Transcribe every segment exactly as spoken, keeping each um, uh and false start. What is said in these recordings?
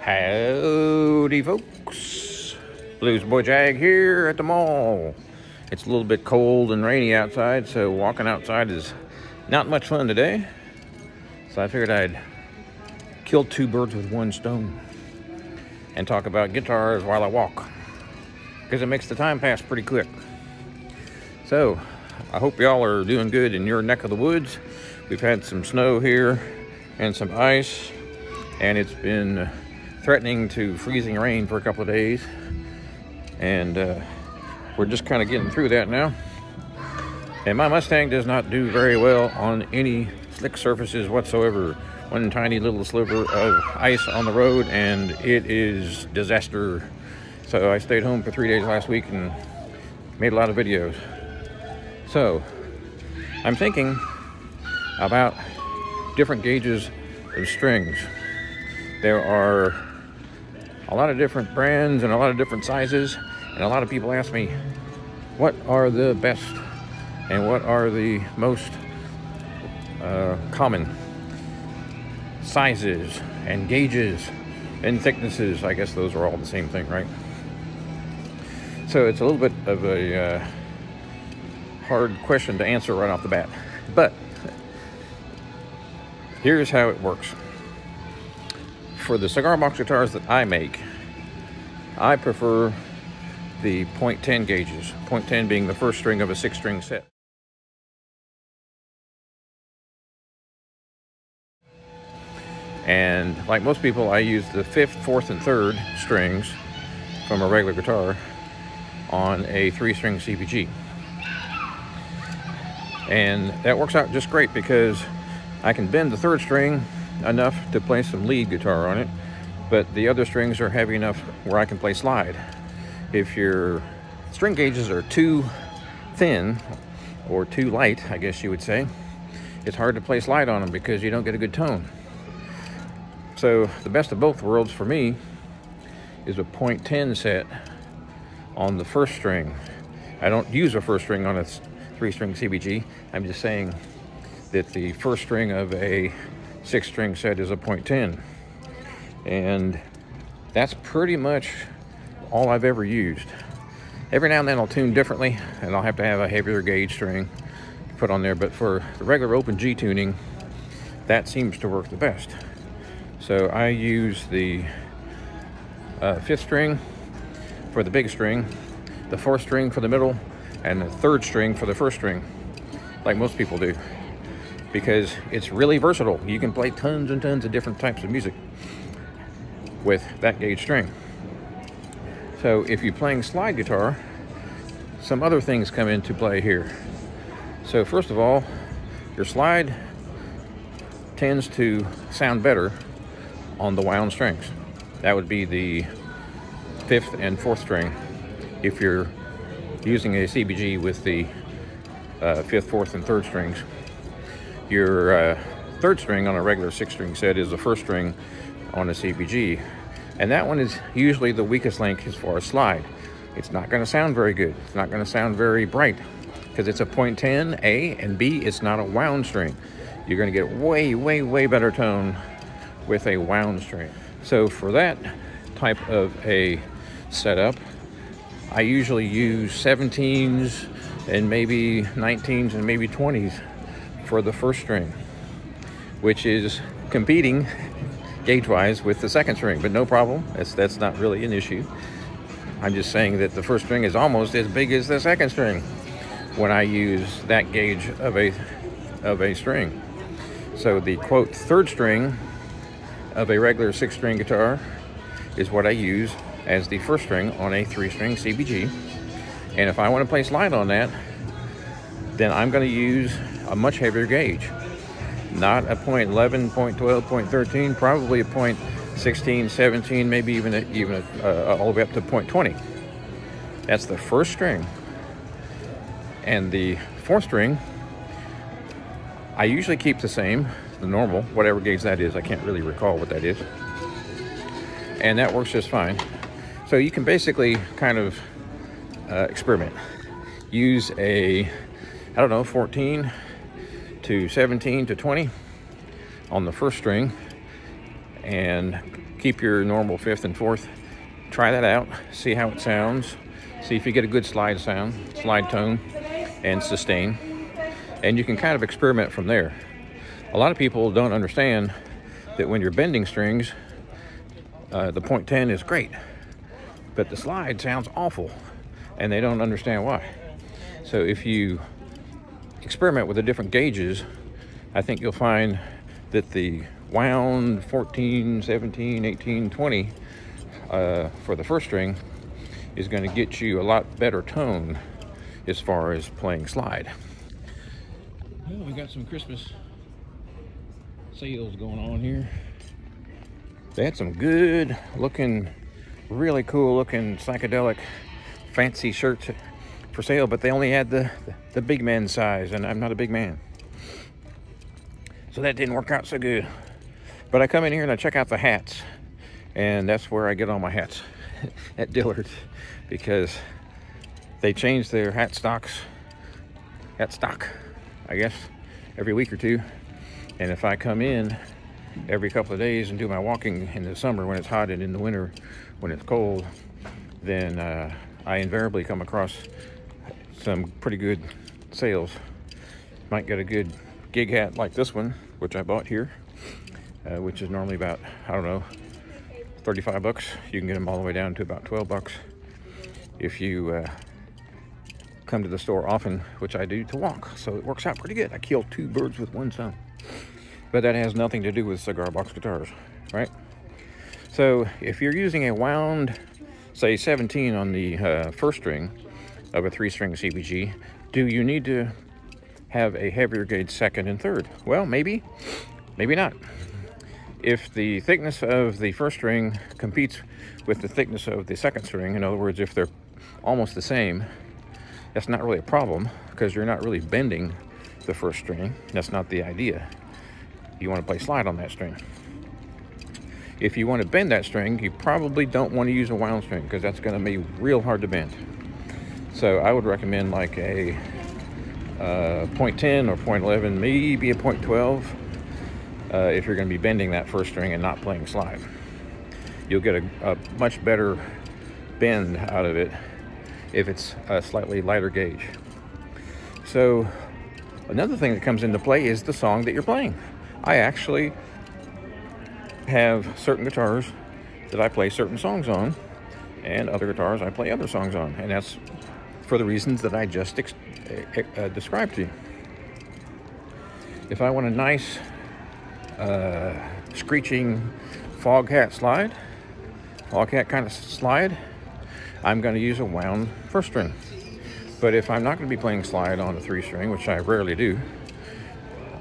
Howdy folks, Blues Boy Jag here at the mall. It's a little bit cold and rainy outside, so walking outside is not much fun today. So I figured I'd kill two birds with one stone and talk about guitars while I walk, because it makes the time pass pretty quick. So I hope y'all are doing good in your neck of the woods. We've had some snow here and some ice, and it's been threatening to freezing rain for a couple of days, and uh, we're just kind of getting through that now. And my Mustang does not do very well on any slick surfaces whatsoever. One tiny little sliver of ice on the road and it is disaster. So I stayed home for three days last week and made a lot of videos. So I'm thinking about different gauges of strings. There are a lot of different brands and a lot of different sizes, and a lot of people ask me, what are the best and what are the most uh, common sizes and gauges and thicknesses? I guess those are all the same thing, right? So it's a little bit of a uh, hard question to answer right off the bat, but here's how it works. For the cigar box guitars that I make, I prefer the point ten gauges, point ten being the first string of a six string set. And like most people, I use the fifth, fourth, and third strings from a regular guitar on a three string C B G. And that works out just great because I can bend the third string enough to play some lead guitar on it, but the other strings are heavy enough where I can play slide. If your string gauges are too thin or too light, I guess you would say, it's hard to play slide on them because you don't get a good tone. So the best of both worlds for me is a point ten set on the first string. I don't use a first string on a three string C B G. I'm just saying that the first string of a six string set is a point ten, and that's pretty much all I've ever used. Every now and then I'll tune differently and I'll have to have a heavier gauge string put on there, but for the regular open G tuning, that seems to work the best. So I use the uh, fifth string for the big string, the fourth string for the middle, and the third string for the first string, like most people do, because it's really versatile. You can play tons and tons of different types of music with that gauge string. So if you're playing slide guitar, some other things come into play here. So first of all, your slide tends to sound better on the wound strings. That would be the fifth and fourth string if you're using a C B G with the uh, fifth, fourth, and third strings. Your uh, third string on a regular six string set is the first string on a C B G, and that one is usually the weakest link as far as slide. It's not going to sound very good. It's not going to sound very bright because it's a point ten A, and B, it's not a wound string. You're going to get way way way better tone with a wound string. So for that type of a setup, I usually use seventeens and maybe nineteens and maybe twenties for the first string, which is competing gauge-wise with the second string, but no problem. That's, that's not really an issue. I'm just saying that the first string is almost as big as the second string when I use that gauge of a, of a string. So the, quote, third string of a regular six-string guitar is what I use as the first string on a three-string C B G. And if I want to play slide on that, then I'm going to use a much heavier gauge, not a point eleven, point twelve, point thirteen, probably a point sixteen, seventeen, maybe even a, even a, uh, all the way up to point twenty. That's the first string. And the fourth string, I usually keep the same, the normal, whatever gauge that is. I can't really recall what that is. And that works just fine. So you can basically kind of uh, experiment. Use a, I don't know, fourteen to seventeen to twenty on the first string, and keep your normal fifth and fourth. Try that out, see how it sounds, see if you get a good slide sound, slide tone, and sustain. And you can kind of experiment from there. A lot of people don't understand that when you're bending strings, uh, the point ten is great, but the slide sounds awful, and they don't understand why. So if you experiment with the different gauges, I think you'll find that the wound fourteen, seventeen, eighteen, twenty uh, for the first string is going to get you a lot better tone as far as playing slide. Well, we got some Christmas sales going on here. They had some good looking, really cool looking psychedelic fancy shirts for sale, but they only had the, the big man size, and I'm not a big man. So that didn't work out so good. But I come in here and I check out the hats, and that's where I get all my hats at Dillard's, because they change their hat stocks, hat stock, I guess, every week or two. And if I come in every couple of days and do my walking in the summer when it's hot and in the winter when it's cold, then uh, I invariably come across some pretty good sales. Might get a good gig hat like this one, which I bought here, uh, which is normally about, I don't know, thirty-five bucks. You can get them all the way down to about twelve bucks if you uh, come to the store often, which I do to walk. So it works out pretty good. I kill two birds with one stone. But that has nothing to do with cigar box guitars, right? So if you're using a wound, say seventeen on the uh, first string of a three-string C B G, do you need to have a heavier gauge second and third? Well, maybe, maybe not. If the thickness of the first string competes with the thickness of the second string, in other words, if they're almost the same, that's not really a problem because you're not really bending the first string. That's not the idea. You want to play slide on that string. If you want to bend that string, you probably don't want to use a wound string because that's going to be real hard to bend. So I would recommend like a uh, point ten or point eleven, maybe a point twelve, uh, if you're going to be bending that first string and not playing slide. You'll get a, a much better bend out of it if it's a slightly lighter gauge. So another thing that comes into play is the song that you're playing. I actually have certain guitars that I play certain songs on, and other guitars I play other songs on, and that's for the reasons that I just ex uh, described to you. If I want a nice uh, screeching Foghat slide, Foghat kind of slide, I'm going to use a wound first string. But if I'm not going to be playing slide on a three string, which I rarely do,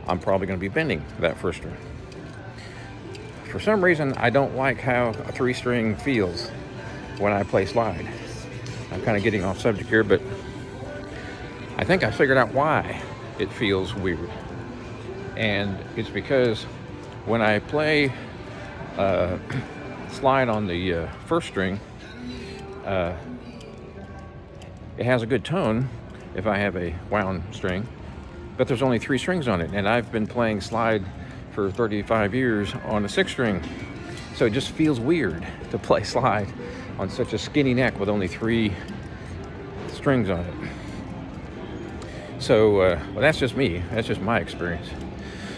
I'm probably going to be bending that first string. For some reason, I don't like how a three string feels when I play slide. I'm kind of getting off subject here, but I think I figured out why it feels weird. And it's because when I play uh, slide on the uh, first string, uh, it has a good tone if I have a wound string, but there's only three strings on it. And I've been playing slide for thirty-five years on a six string. So it just feels weird to play slide on such a skinny neck with only three strings on it. So uh, well, that's just me, that's just my experience.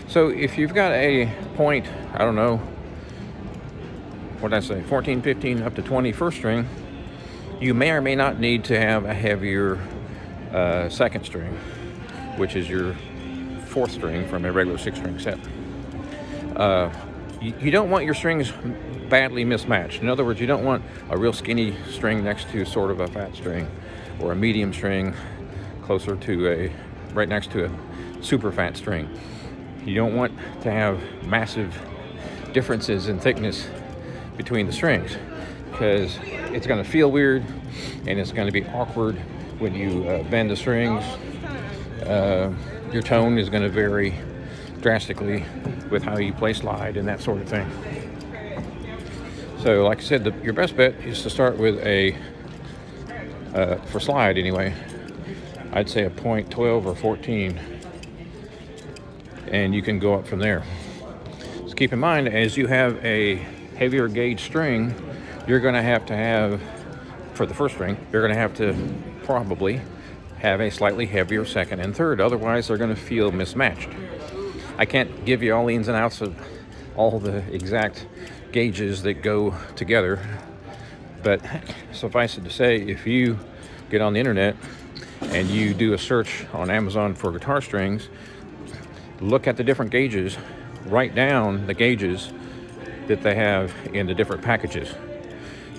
So if you've got a point, I don't know, what did I say, fourteen, fifteen, up to twenty first string, you may or may not need to have a heavier uh, second string, which is your fourth string from a regular six string set. Uh, you, you don't want your strings badly mismatched. In other words, you don't want a real skinny string next to sort of a fat string, or a medium string closer to a, right next to a super fat string. You don't want to have massive differences in thickness between the strings, because it's gonna feel weird and it's gonna be awkward when you uh, bend the strings. Uh, your tone is going to vary drastically with how you play slide and that sort of thing. So like I said, the, your best bet is to start with a, uh, for slide anyway, I'd say a point twelve or fourteen, and you can go up from there. keep in mind, as you have a heavier gauge string, you're going to have to have, for the first string, you're going to have to probably have a slightly heavier second and third. Otherwise, they're going to feel mismatched. I can't give you all the ins and outs of all the exact gauges that go together, but suffice it to say, if you get on the internet and you do a search on Amazon for guitar strings, look at the different gauges, write down the gauges that they have in the different packages.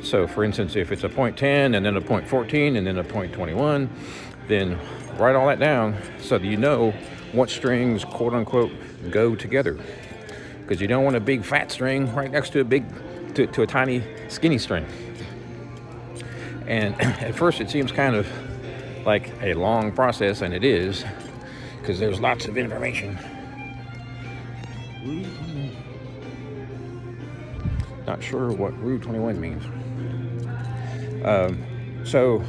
So for instance, if it's a point ten and then a point fourteen and then a point twenty-one, then write all that down so that you know what strings, quote unquote, go together. Because you don't want a big fat string right next to a big, to, to a tiny skinny string. And at first it seems kind of like a long process, and it is, because there's lots of information. Not sure what Rule twenty-one means. Um, so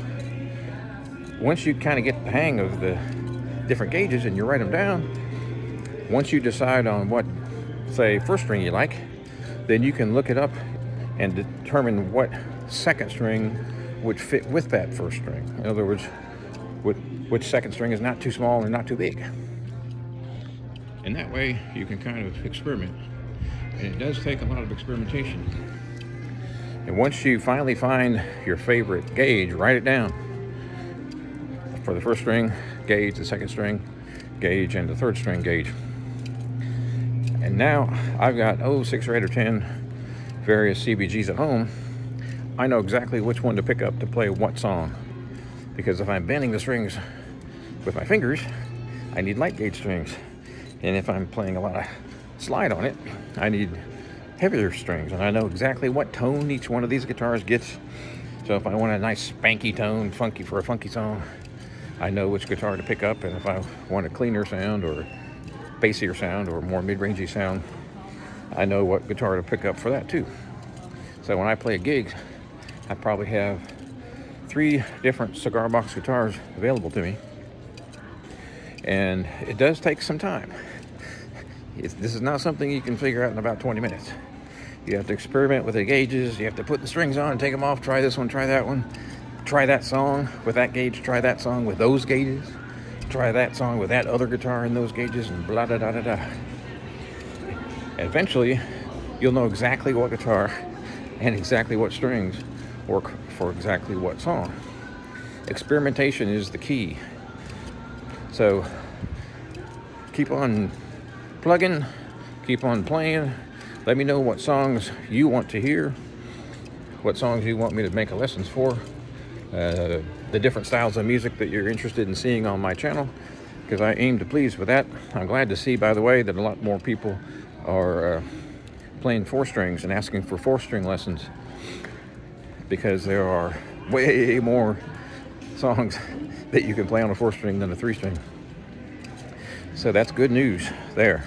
once you kind of get the hang of the different gauges and you write them down, once you decide on what, say, first string you like, then you can look it up and determine what second string would fit with that first string. In other words, what, which second string is not too small or not too big. And that way you can kind of experiment. And it does take a lot of experimentation. And once you finally find your favorite gauge, write it down. For the first string gauge, the second string gauge, and the third string gauge. And now I've got, oh, six or eight or ten various C B Gs at home. I know exactly which one to pick up to play what song. Because if I'm bending the strings with my fingers, I need light gauge strings. And if I'm playing a lot of slide on it, I need heavier strings. And I know exactly what tone each one of these guitars gets. So if I want a nice spanky tone, funky for a funky song, I know which guitar to pick up. And if I want a cleaner sound or bassier sound or more mid-rangey sound, I know what guitar to pick up for that too. So when I play a gig, I probably have three different cigar box guitars available to me. And it does take some time. It's, this is not something you can figure out in about twenty minutes. You have to experiment with the gauges. You have to put the strings on, take them off, try this one, try that one, try that song with that gauge, try that song with those gauges, try that song with that other guitar in those gauges, and blah, da, da, da, da. Eventually, you'll know exactly what guitar and exactly what strings work for exactly what song. Experimentation is the key. So keep on plugging, keep on playing. Let me know what songs you want to hear, what songs you want me to make a lessons for, uh, the different styles of music that you're interested in seeing on my channel, because I aim to please with that. I'm glad to see, by the way, that a lot more people are uh, playing four strings and asking for four string lessons, because there are way more songs that you can play on a four string than a three string. So that's good news there.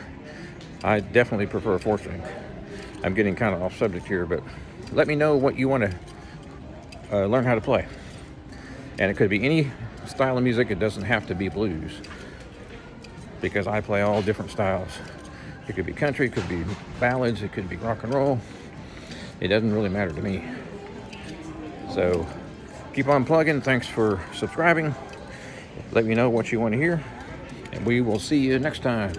I definitely prefer a four string. I'm getting kind of off subject here, but let me know what you want to uh, learn how to play. And it could be any style of music. It doesn't have to be blues, because I play all different styles. It could be country, it could be ballads, it could be rock and roll. It doesn't really matter to me. So keep on plugging. Thanks for subscribing. Let me know what you want to hear, and we will see you next time.